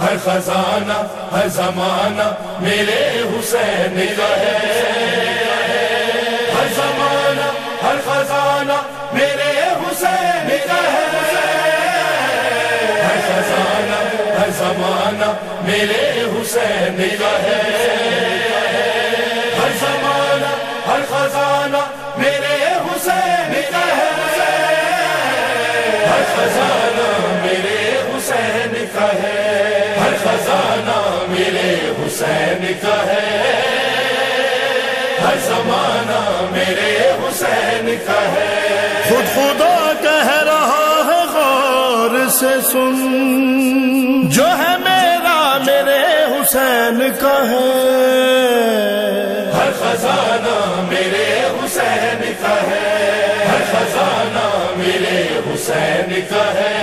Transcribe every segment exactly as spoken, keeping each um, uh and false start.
हर खजाना हर जमाना मेरे हुसैन रहे, हर जमाना हर खजाना मेरे हुसैन रहे, हर खजाना हर जमाना मेरे हुसैन रहे, हर जमाना हर खजाना मेरे हुसैन रहे, हर खजाना मेरे हुसैन का है, हर खजाना मेरे हुसैन का है, हर जमाना मेरे हुसैन का है। खुद खुदा कह रहा है गौर से सुन, जो है मेरा मेरे हुसैन का है, हर खजाना मेरे हुसैन का है, हर खजाना मेरे हुसैन का है,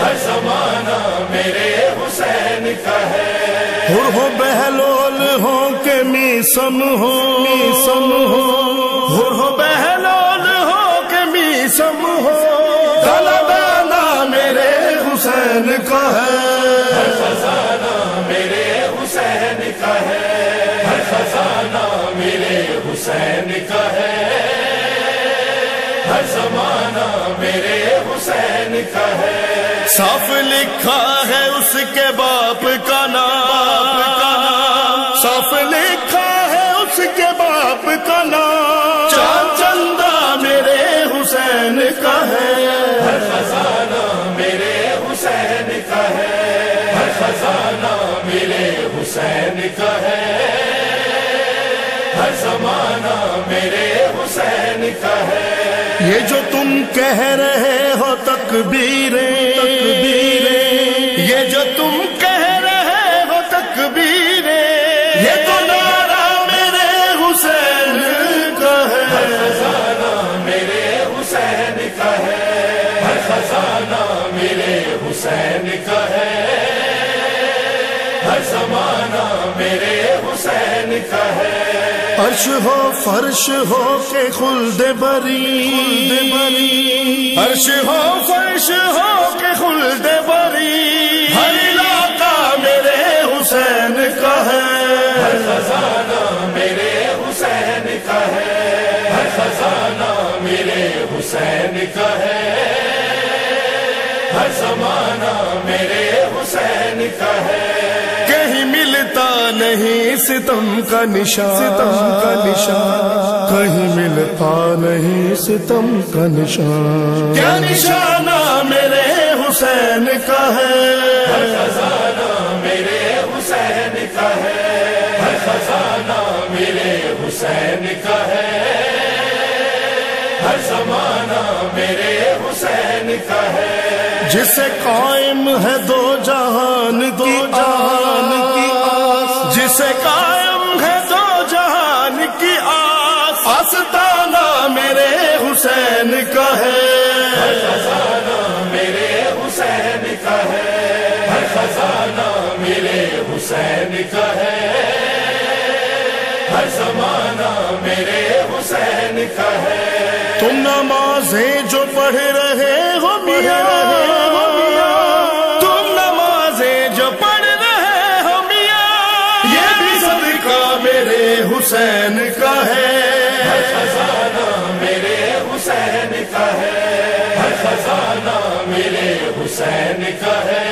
हर जमाना मेरे हुसैन का है। हुर हो बहलोल हो के मीसम हो, मीसम हो, हुर हो बहलोल हो के मीसम हो, खजाना मेरे हुसैन का है, हर खजाना मेरे हुसैन का है, हर खजाना मेरे हुसैन का है, हर जमाना मेरे हुसैन का है। साफ लिखा है उसके बाप का नाम, साफ लिखा है उसके बाप का नाम, चाँद चंदा मेरे हुसैन का है, हर खजाना मेरे हुसैन का है, हर खजाना मेरे हुसैन का है, हर जमाना मेरे हुसैन का है। ये जो तुम कह रहे हो तकबीरे, तकबीरे, ये जो तुम कह रहे हो तकबीरे, ये तो नारा मेरे हुसैन का है, हर खजाना मेरे हुसैन का है, हर खजाना मेरे हुसैन का है, हर जमाना मेरे हुसैन का है। अर्श हो फर्श हो के खुल्द बरी, अर्श हो फर्श हो के खुल्द बरी, हर इलाका मेरे हुसैन का है, हर खजाना मेरे हुसैन का है, हर खजाना मेरे हुसैन का है, हर जमाना मेरे हुसैन का है। नहीं सितम का निशान, सितम का निशान, कहीं मिलता नहीं सितम का निशान, क्या निशाना मेरे हुसैन का है, हर खजाना मेरे हुसैन का है, हर खजाना मेरे हुसैन का है, हर जमाना मेरे हुसैन का है। जिसे कायम है दो जहान, दो जहान की जिसे कायम है दो जहान की आस, आस्ताना मेरे हुसैन का है, हर खजाना मेरे हुसैन का है, हर खजाना मेरे हुसैन का है, हर जमाना मेरे हुसैन का है। तुम नमाजें जो पढ़ रहे हो मिया, हुसैन का है, हर खजाना मेरे हुसैन का है, हर खजाना मेरे हुसैन का है,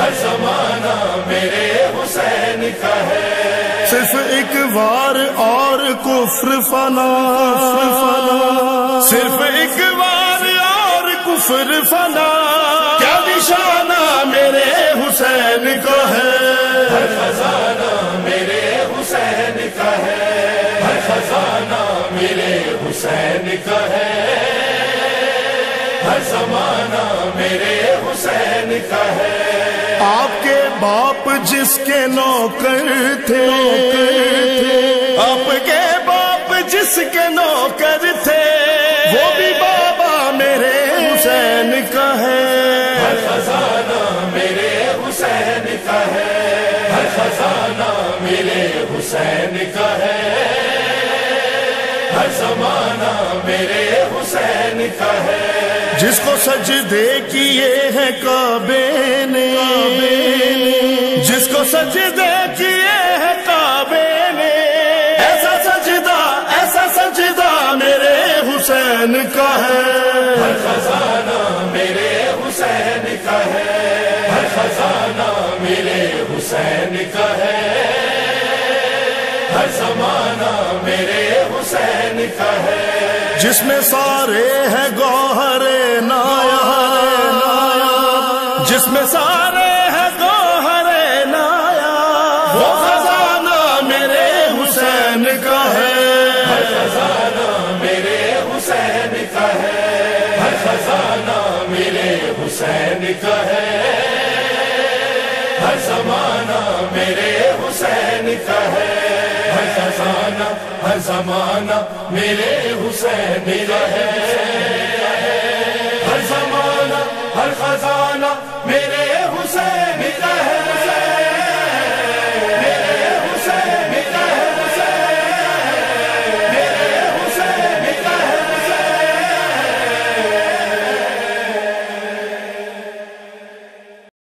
हर जमाना मेरे हुसैन का है। सिर्फ एक वार और कुफ्र फना, सिर्फ एक वार और कुफ्र फना, क्या निशाना मेरे हुसैन का है, हर खजाना मेरे हुसैन का है, हर खजाना मेरे हुसैन का है, हर जमाना मेरे हुसैन का है। आपके बाप जिसके नौकर थे, आपके बाप जिसके नौकर थे, वो भी बाबा मेरे हुसैन का है, हर खजाना मेरे हुसैन का है, हर खजाना मेरे हुसैन का है, हर जमाना मेरे हुसैन का है। जिसको सजदे किए हैं काबे ने, जिसको सजदे किए हैं काबे ने, ऐसा सजदा ऐसा सजदा मेरे हुसैन का है। हर खजाना मेरे हुसैन का है। हर खजाना मेरे हुसैन का है। हर जमाना मेरे हुसैन का है। जिसमें सारे हैं गौहरे नायाब, जिसमें सारे हैं गौहरे नायाब, वो खजाना मेरे हुसैन का है। हर खजाना मेरे हुसैन का है। हर खजाना मेरे हुसैन का है। हर जमाना मेरे हुसैन का है। हर खजाना हर जमाना मेरे हुसैन का है। हर जमाना हर खजाना मेरे हुसैन।